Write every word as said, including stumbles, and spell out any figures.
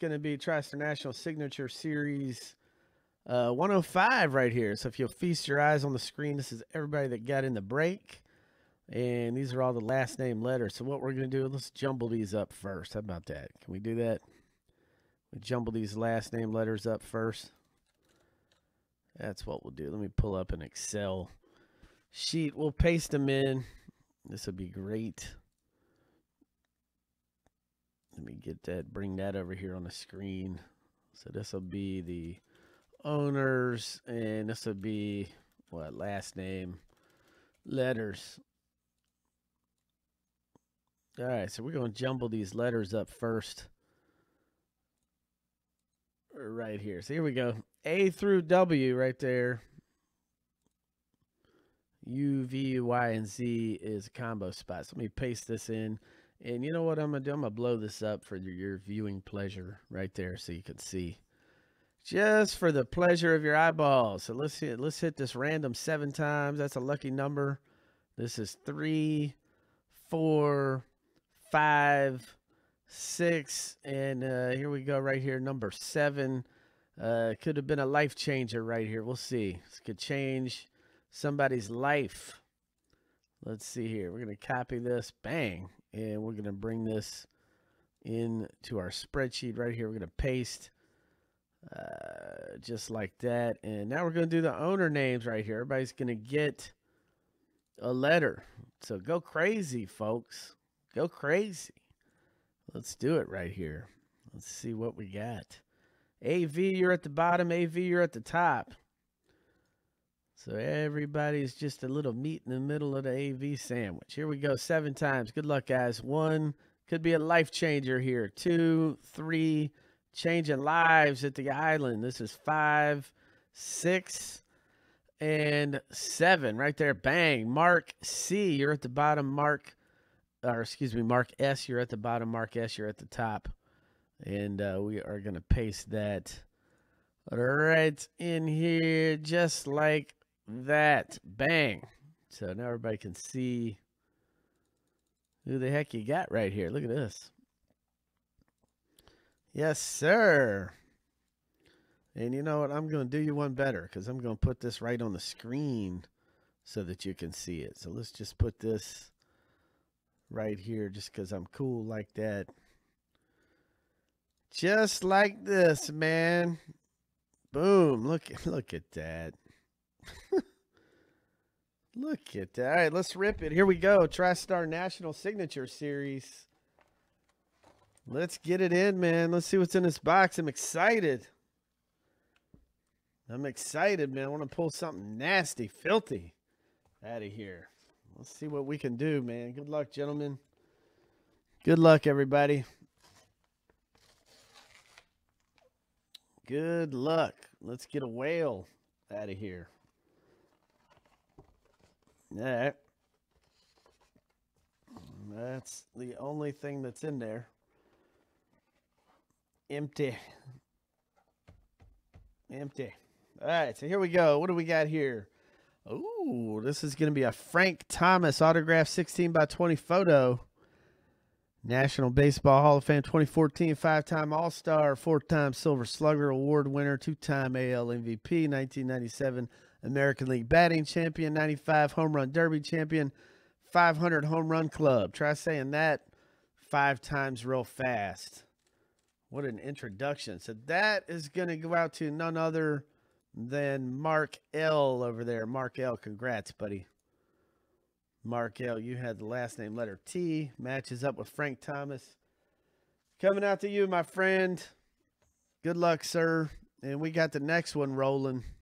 going to be TriStar National Signature Series uh, one oh five right here. So if you'll feast your eyes on the screen, this is everybody that got in the break. And these are all the last name letters. So what we're going to do, let's jumble these up first. How about that? Can we do that? We jumble these last name letters up first. That's what we'll do. Let me pull up an Excel sheet. We'll paste them in. This would be great. Let me get that, bring that over here on the screen. So this will be the owners, and this will be what, last name letters. All right, so we're going to jumble these letters up first. Right here. So here we go. A through W right there. U, V, Y, and Z is a combo spot. So let me paste this in. And you know what I'm going to do? I'm going to blow this up for your viewing pleasure right there so you can see. Just for the pleasure of your eyeballs. So let's hit, let's hit this random seven times. That's a lucky number. This is three, four, five, six, and uh, here we go right here, number seven. Uh, could have been a life changer right here. We'll see. This could change somebody's life. Let's see here. We're going to copy this. Bang. And we're going to bring this into our spreadsheet right here. We're going to paste uh, just like that. And now we're going to do the owner names right here. Everybody's going to get a letter. So go crazy, folks. Go crazy. Let's do it right here. Let's see what we got. A V, you're at the bottom. A V, you're at the top. So everybody's just a little meat in the middle of the A V sandwich. Here we go, seven times. Good luck, guys. One, could be a life changer here. Two, three, changing lives at the island. This is five, six, and seven right there. Bang. Mark C, you're at the bottom. Mark Or excuse me, Mark S, you're at the bottom. Mark S, you're at the top. And uh, we are going to paste that right in here just like that. Bang. So now everybody can see who the heck you got right here. Look at this. Yes, sir. And you know what? I'm going to do you one better because I'm going to put this right on the screen so that you can see it. So let's just put this right here just because I'm cool like that. Just like this, man. Boom. Look, look at that. Look at that. All right, let's rip it. Here we go. TriStar National Signature Series. Let's get it in, man. Let's see what's in this box. I'm excited. I'm excited, man. I want to pull something nasty, filthy out of here. Let's see what we can do, man. Good luck, gentlemen. Good luck, everybody. Good luck. Let's get a whale out of here. All right. That's the only thing that's in there. Empty. Empty. All right, so here we go. What do we got here? Oh, this is going to be a Frank Thomas autograph sixteen by twenty photo. National Baseball Hall of Fame twenty fourteen, five-time All-Star, four-time Silver Slugger Award winner, two-time A L M V P, nineteen ninety-seven American League batting champion, ninety-five Home Run Derby champion, five hundred Home Run Club. Try saying that five times real fast. What an introduction. So that is going to go out to none other Then Mark L over there. Mark L, congrats, buddy. Mark L, you had the last name letter T. Matches up with Frank Thomas. Coming out to you, my friend. Good luck, sir. And we got the next one rolling.